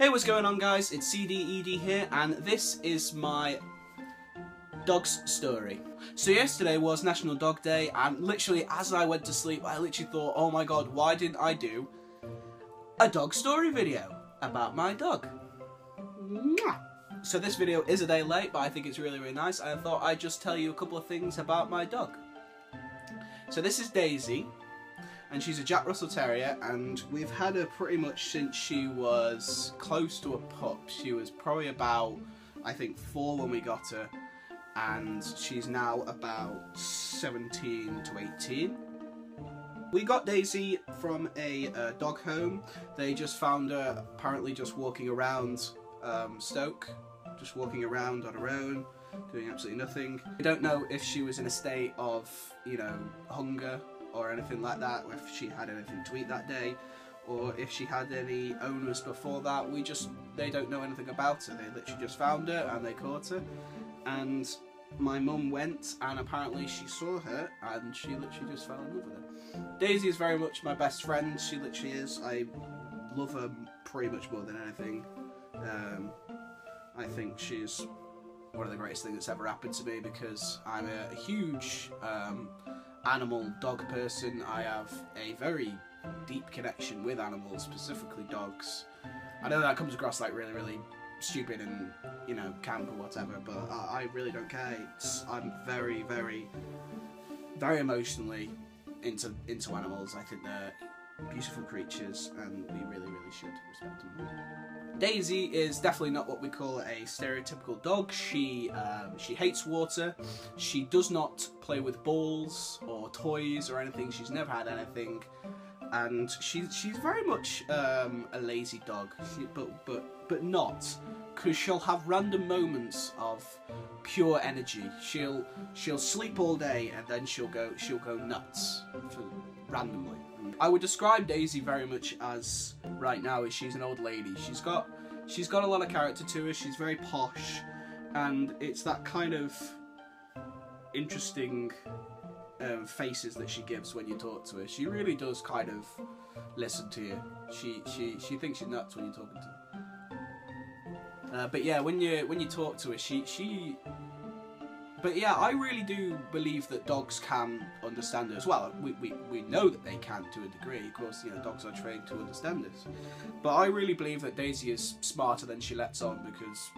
Hey, what's going on, guys? It's CDED here, and this is my dog's story. So yesterday was National Dog Day, and literally as I went to sleep, I literally thought, oh my god, why didn't I do a dog story video about my dog? Mwah! So this video is a day late, but I think it's really, really nice. I thought I'd just tell you a couple of things about my dog. So this is Daisy, and she's a Jack Russell Terrier, and we've had her pretty much since she was close to a pup. She was probably about, I think, 4 when we got her, and she's now about 17 to 18. We got Daisy from a dog home. They just found her apparently just walking around Stoke, just walking around on her own, doing absolutely nothing. We don't know if she was in a state of, you know, hunger or anything like that, or if she had anything to eat that day, or if she had any owners before that. They don't know anything about her. They literally just found her and they caught her. And my mum went, and apparently she saw her, and she literally just fell in love with her. Daisy is very much my best friend. She literally is. I love her pretty much more than anything. I think she's one of the greatest things that's ever happened to me, because I'm a huge animal dog person. I have a very deep connection with animals, specifically dogs. I know that comes across like really, really stupid and, you know, camp or whatever, but I really don't care. I'm very, very, very emotionally into animals. I think they're beautiful creatures, and we really, really should respect them. Daisy is definitely not what we call a stereotypical dog. She hates water. She does not play with balls or toys or anything. She's never had anything, and she's very much a lazy dog. But not, because she'll have random moments of pure energy. She'll sleep all day, and then she'll go nuts randomly. I would describe Daisy very much as, right now, is she's an old lady. She's got a lot of character to her. She's very posh, and it's that kind of interesting faces that she gives when you talk to her. She really does kind of listen to you. She thinks she's nuts when you're talking to her. But yeah, when you talk to her, she. But yeah, I really do believe that dogs can understand it as well. We know that they can to a degree. Of course, you know, dogs are trained to understand this. But I really believe that Daisy is smarter than she lets on, because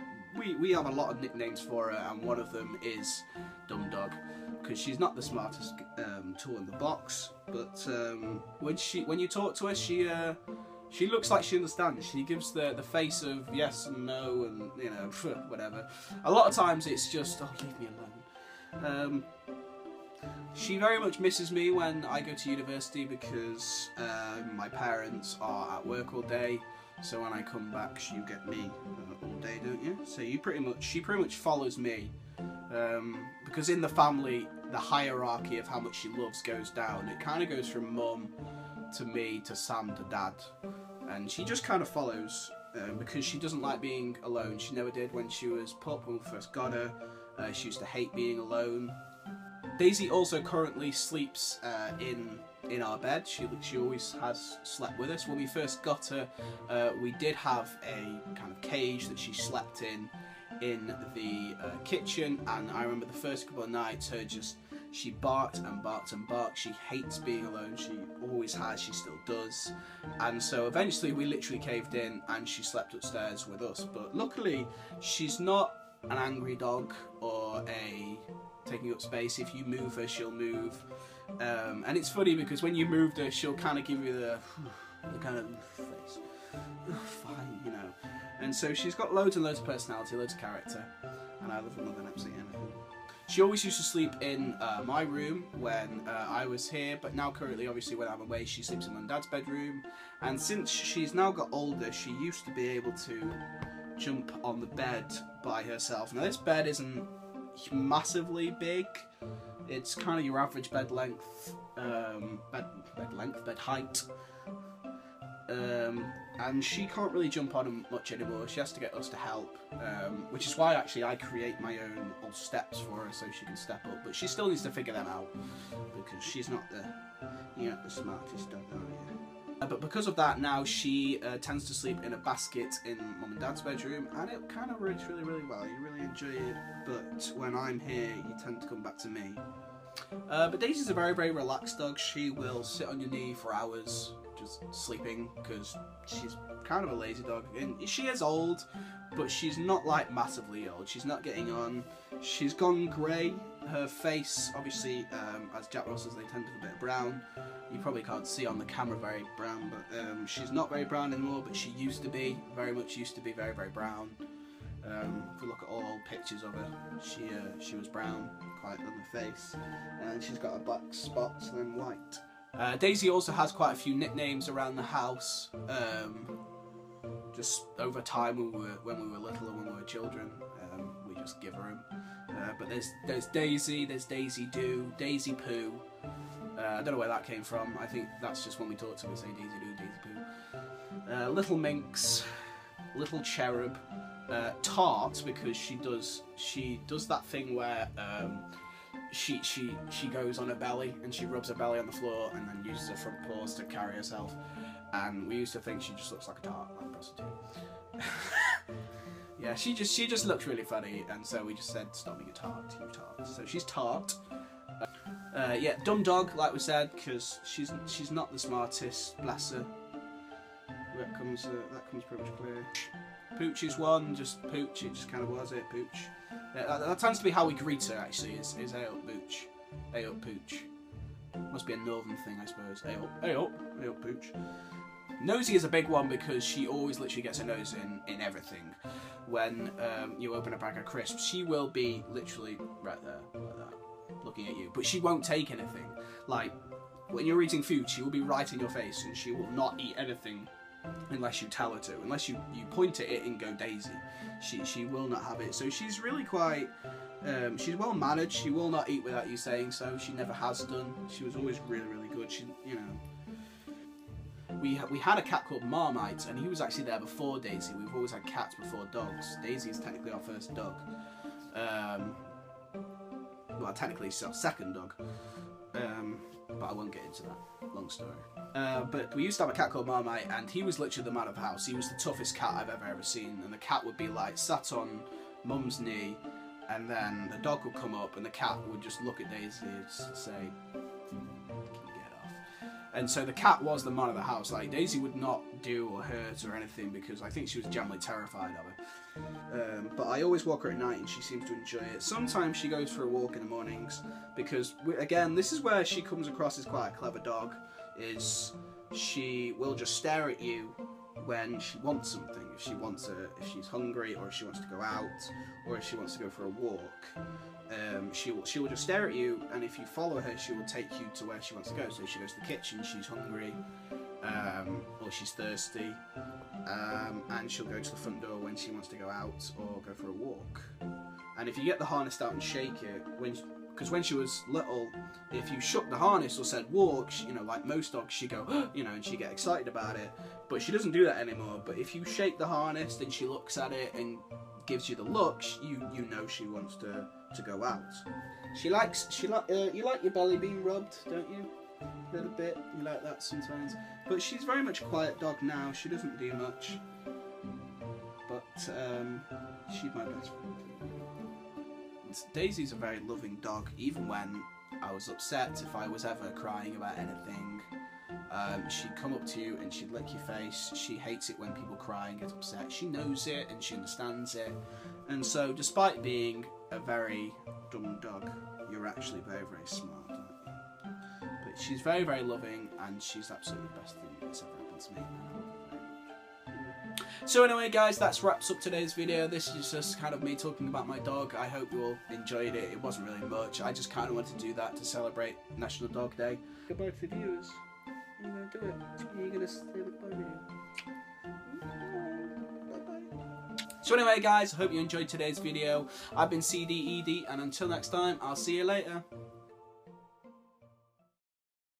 we have a lot of nicknames for her, and one of them is Dumb Dog, because she's not the smartest tool in the box. But when you talk to her, she looks like she understands. She gives the face of yes and no and, you know, whatever. A lot of times it's just, oh, leave me alone. She very much misses me when I go to university, because my parents are at work all day. So when I come back, you get me all day, don't you? So she pretty much follows me, because in the family, the hierarchy of how much she loves goes down. It kind of goes from mum to me to Sam to dad, and she just kind of follows, because she doesn't like being alone. She never did when she was pup, when we first got her. She used to hate being alone. Daisy also currently sleeps in our bed. She always has slept with us. When we first got her, we did have a kind of cage that she slept in the kitchen, and I remember the first couple of nights she barked and barked and barked. She hates being alone. She always has. She still does. And so eventually we literally caved in, and she slept upstairs with us. But luckily, she's not an angry dog or a taking up space. If you move her, she'll move. And it's funny, because when you moved her, she'll kind of give you the kind of face. Oh, fine, you know. And so she's got loads and loads of personality, loads of character. And I love her more than absolutely anything. She always used to sleep in my room when I was here, but now currently, obviously, when I'm away, she sleeps in Mum and Dad's bedroom. And since she's now got older, she used to be able to jump on the bed by herself. Now, this bed isn't massively big. It's kind of your average bed length, bed height. And she can't really jump on them much anymore. She has to get us to help, which is why actually I create my own little steps for her so she can step up. But she still needs to figure them out, because she's not the smartest dog, are you? But because of that, now she tends to sleep in a basket in Mum and Dad's bedroom, and it kind of works really, really well. You really enjoy it, but when I'm here, you tend to come back to me. But Daisy's a very, very relaxed dog. She will sit on your knee for hours, just sleeping, because she's kind of a lazy dog. And she is old, but she's not like massively old. She's not getting on. She's gone grey. Her face, obviously, as Jack Russells, they tend to have a bit of brown. You probably can't see on the camera very brown, but she's not very brown anymore, but she used to be, very much used to be very, very brown. If we look at all pictures of her, she was brown, quite on the face, and she's got a black spots and then white. Daisy also has quite a few nicknames around the house, just over time when we were little and when we were children, we just give her them. But there's Daisy, there's Daisy Do, Daisy Poo. I don't know where that came from. I think that's just when we talk to her, say Daisy Do, Daisy Poo. Little Minx, Little Cherub. Tart, because she does that thing where she goes on her belly and she rubs her belly on the floor and then uses her front paws to carry herself, and we used to think she just looks like a tart, like a prostitute. Yeah, she just looks really funny, and so we just said stop being a tart, you tart. So she's Tart. Yeah, dumb dog, like we said, because she's not the smartest, bless her. That comes pretty much clear. Pooch is one, just Pooch, it just kind of was it, Pooch. That tends to be how we greet her, actually, is hey up, Pooch. Hey up, Pooch. Must be a northern thing, I suppose. Hey up, hey up, hey up, Pooch. Nosy is a big one because she always literally gets her nose in everything. When you open a bag of crisps, she will be literally right there, like that, looking at you. But she won't take anything. Like, when you're eating food, she will be right in your face and she will not eat anything. Unless you tell her to, unless you point at it and go Daisy, she will not have it. So she's really quite, she's well managed. She will not eat without you saying so. She never has done. She was always really, really good. She, you know, we had a cat called Marmite, and he was actually there before Daisy. We've always had cats before dogs. Daisy is technically our first dog. Well, technically she's our second dog. But I won't get into that, long story. But we used to have a cat called Marmite, and he was literally the man of the house. He was the toughest cat I've ever seen, and the cat would be like sat on Mum's knee, and then the dog would come up and the cat would just look at Daisy and say, "Can you get off?" And so the cat was the man of the house. Like, Daisy would not do or hurt or anything, because I think she was generally terrified of it. But I always walk her at night and she seems to enjoy it. Sometimes she goes for a walk in the mornings, because again, this is where she comes across as quite a clever dog, is she will just stare at you when she wants something. If she wants if she's hungry, or if she wants to go out, or if she wants to go for a walk, she will just stare at you, and if you follow her, she will take you to where she wants to go. So she goes to the kitchen, she's hungry, or she's thirsty, and she'll go to the front door when she wants to go out or go for a walk. And if you get the harness out and shake it, because when she was little, if you shook the harness or said walk, she, you know, like most dogs, she'd go, you know, and she'd get excited about it. But she doesn't do that anymore. But if you shake the harness, then she looks at it and gives you the look, you know she wants to go out. You like your belly being rubbed, don't you? A little bit, you like that sometimes. But she's very much a quiet dog now. She doesn't do much, but she's my best friend. Daisy's a very loving dog, even when I was upset. If I was ever crying about anything, she'd come up to you and she'd lick your face. She hates it when people cry and get upset. She knows it and she understands it. And so, despite being a very dumb dog, you're actually very, very smart, aren't you? But she's very, very loving, and she's absolutely the best thing that's ever happened to me. So anyway, guys, that wraps up today's video. This is just kind of me talking about my dog. I hope you all enjoyed it. It wasn't really much. I just kind of wanted to do that to celebrate National Dog Day. Goodbye to the viewers. Are you going to do it? Are you going to say goodbye to you? Bye-bye. So anyway, guys, I hope you enjoyed today's video. I've been CDED, and until next time, I'll see you later.